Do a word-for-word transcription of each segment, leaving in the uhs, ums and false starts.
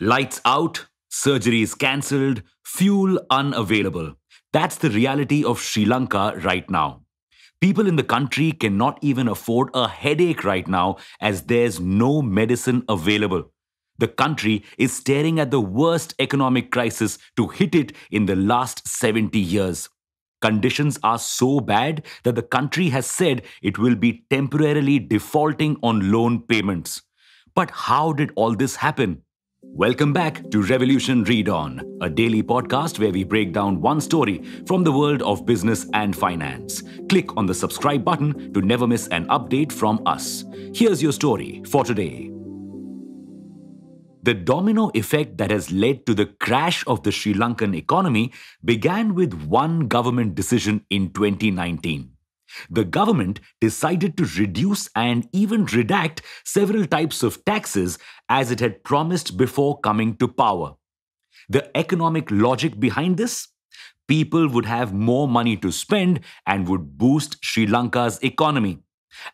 Lights out, surgery is cancelled, fuel unavailable. That's the reality of Sri Lanka right now. People in the country cannot even afford a headache right now as there's no medicine available. The country is staring at the worst economic crisis to hit it in the last seventy years. Conditions are so bad that the country has said it will be temporarily defaulting on loan payments. But how did all this happen? Welcome back to Revolution ReadOn, a daily podcast where we break down one story from the world of business and finance. Click on the subscribe button to never miss an update from us. Here's your story for today. The domino effect that has led to the crash of the Sri Lankan economy began with one government decision in twenty nineteen. The government decided to reduce and even redact several types of taxes as it had promised before coming to power. The economic logic behind this? People would have more money to spend and would boost Sri Lanka's economy.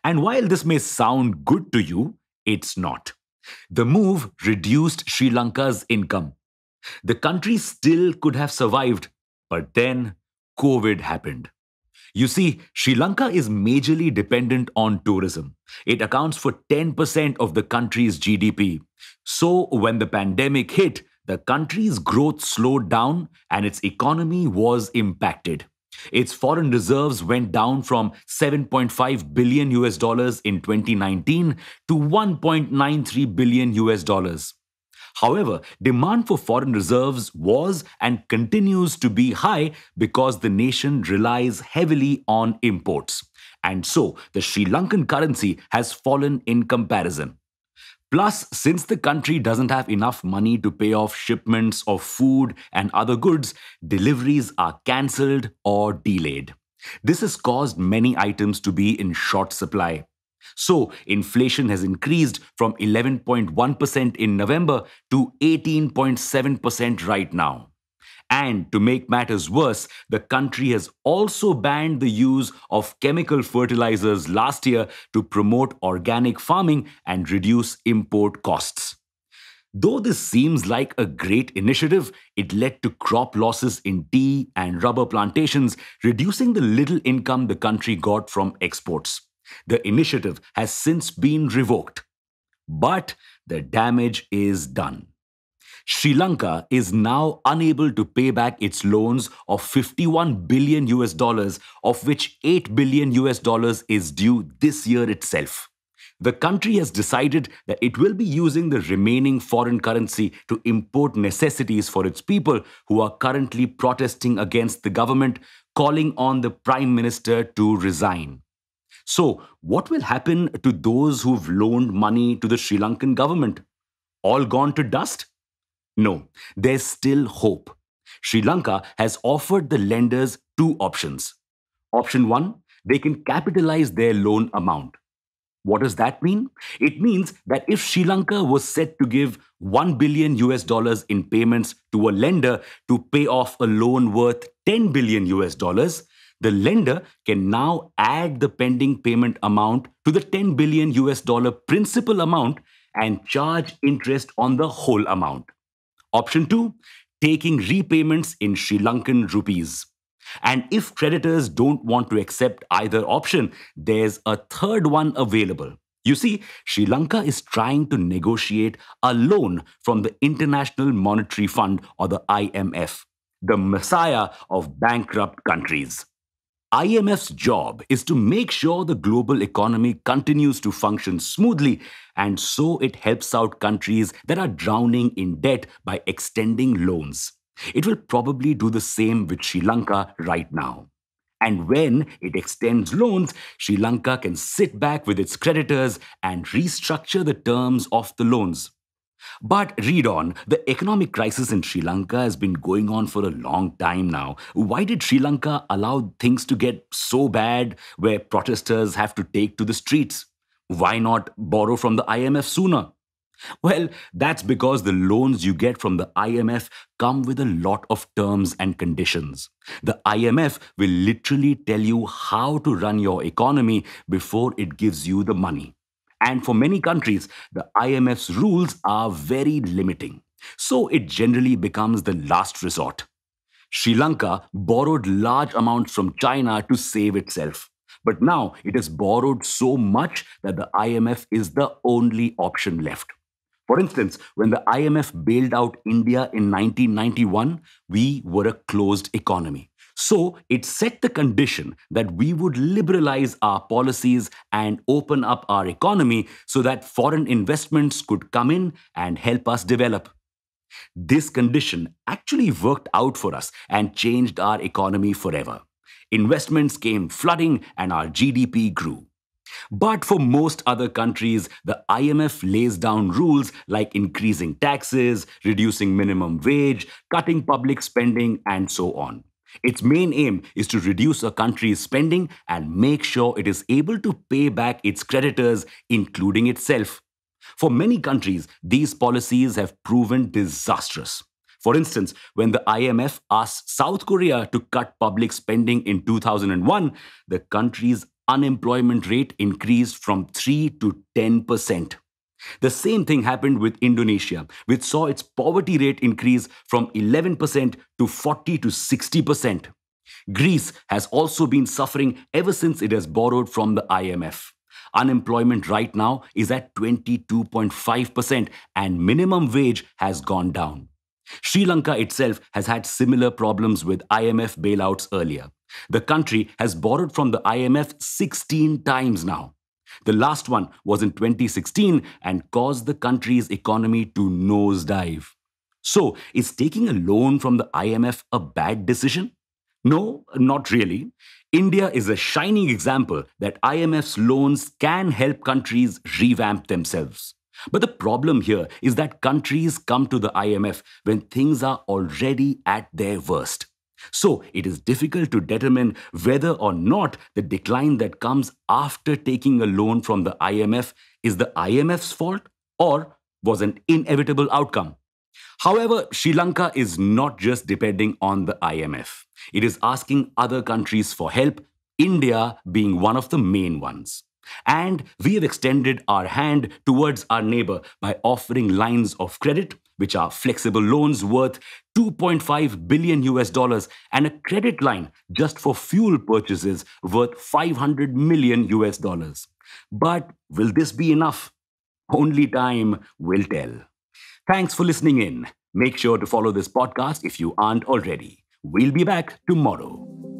And while this may sound good to you, it's not. The move reduced Sri Lanka's income. The country still could have survived, but then COVID happened. You see, Sri Lanka is majorly dependent on tourism. It accounts for ten percent of the country's G D P. So when the pandemic hit, the country's growth slowed down and its economy was impacted. Its foreign reserves went down from seven point five billion U S dollars in twenty nineteen to one point nine three billion U S dollars. However, demand for foreign reserves was and continues to be high because the nation relies heavily on imports. And so, the Sri Lankan currency has fallen in comparison. Plus, since the country doesn't have enough money to pay off shipments of food and other goods, deliveries are cancelled or delayed. This has caused many items to be in short supply. So, inflation has increased from eleven point one percent in November to eighteen point seven percent right now. And to make matters worse, the country has also banned the use of chemical fertilizers last year to promote organic farming and reduce import costs. Though this seems like a great initiative, it led to crop losses in tea and rubber plantations, reducing the little income the country got from exports. The initiative has since been revoked. But the damage is done. Sri Lanka is now unable to pay back its loans of fifty-one billion U S dollars, of which eight billion U S dollars is due this year itself. The country has decided that it will be using the remaining foreign currency to import necessities for its people who are currently protesting against the government, calling on the Prime Minister to resign. So, what will happen to those who've loaned money to the Sri Lankan government? All gone to dust? No, there's still hope. Sri Lanka has offered the lenders two options. Option one, they can capitalize their loan amount. What does that mean? It means that if Sri Lanka was set to give one billion U S dollars in payments to a lender to pay off a loan worth ten billion U S dollars, the lender can now add the pending payment amount to the ten billion U S dollar principal amount and charge interest on the whole amount. Option two, taking repayments in Sri Lankan rupees. And if creditors don't want to accept either option, there's a third one available. You see, Sri Lanka is trying to negotiate a loan from the International Monetary Fund or the I M F, the messiah of bankrupt countries. I M F's job is to make sure the global economy continues to function smoothly, and so it helps out countries that are drowning in debt by extending loans. It will probably do the same with Sri Lanka right now. And when it extends loans, Sri Lanka can sit back with its creditors and restructure the terms of the loans. But read on, the economic crisis in Sri Lanka has been going on for a long time now. Why did Sri Lanka allow things to get so bad where protesters have to take to the streets? Why not borrow from the I M F sooner? Well, that's because the loans you get from the I M F come with a lot of terms and conditions. The I M F will literally tell you how to run your economy before it gives you the money. And for many countries, the I M F's rules are very limiting. So it generally becomes the last resort. Sri Lanka borrowed large amounts from China to save itself. But now it has borrowed so much that the I M F is the only option left. For instance, when the I M F bailed out India in nineteen ninety-one, we were a closed economy. So it set the condition that we would liberalize our policies and open up our economy so that foreign investments could come in and help us develop. This condition actually worked out for us and changed our economy forever. Investments came flooding and our G D P grew. But for most other countries, the I M F lays down rules like increasing taxes, reducing minimum wage, cutting public spending, and so on. Its main aim is to reduce a country's spending and make sure it is able to pay back its creditors, including itself. For many countries, these policies have proven disastrous. For instance, when the I M F asked South Korea to cut public spending in two thousand one, the country's unemployment rate increased from three to ten percent. The same thing happened with Indonesia, which saw its poverty rate increase from eleven percent to forty to sixty percent. Greece has also been suffering ever since it has borrowed from the I M F. Unemployment right now is at twenty-two point five percent and minimum wage has gone down. Sri Lanka itself has had similar problems with I M F bailouts earlier. The country has borrowed from the I M F sixteen times now. The last one was in twenty sixteen and caused the country's economy to nosedive. So, is taking a loan from the I M F a bad decision? No, not really. India is a shining example that I M F's loans can help countries revamp themselves. But the problem here is that countries come to the I M F when things are already at their worst. So it is difficult to determine whether or not the decline that comes after taking a loan from the I M F is the I M F's fault or was an inevitable outcome. However, Sri Lanka is not just depending on the I M F. It is asking other countries for help, India being one of the main ones. And we have extended our hand towards our neighbor by offering lines of credit, which are flexible loans worth two point five billion U S dollars and a credit line just for fuel purchases worth five hundred million U S dollars. But will this be enough? Only time will tell. Thanks for listening in. Make sure to follow this podcast if you aren't already. We'll be back tomorrow.